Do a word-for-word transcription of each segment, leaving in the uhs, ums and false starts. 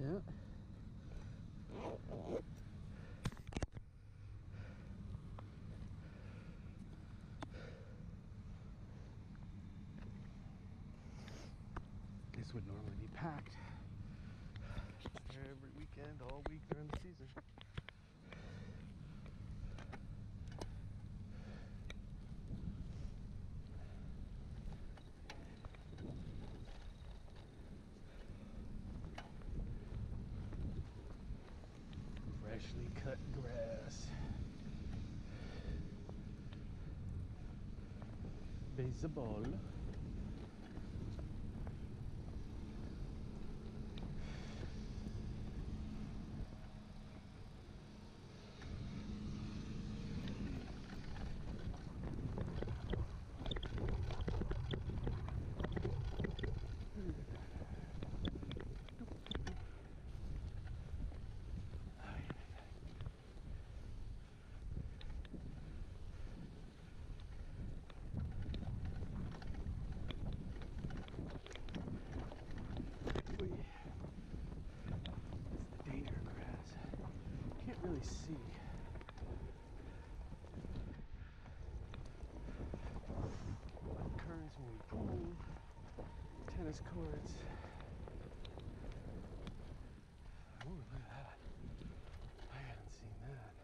Yeah. This would normally be packed every weekend, all week during the season. Freshly cut grass. Baseball. Really see. What currents when we pull tennis courts. Oh, look at that. I haven't seen that.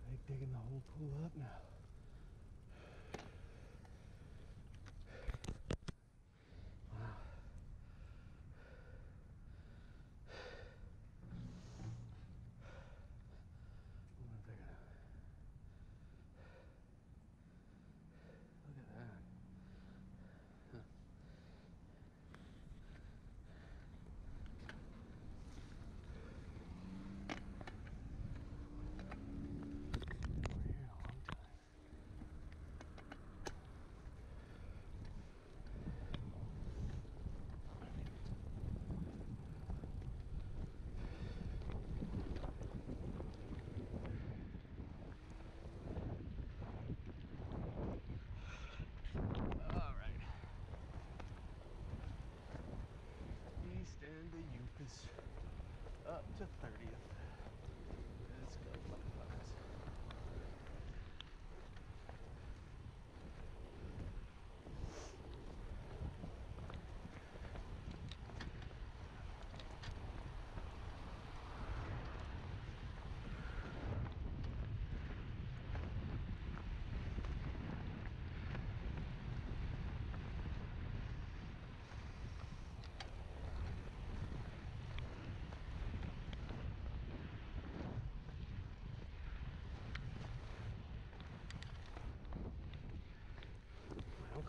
Are they digging the whole pool up now? And the Youp is up to thirtieth. Let's go, motherfuckers.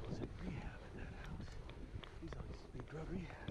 Goes in rehab in that house. He's always used to be drug rehab.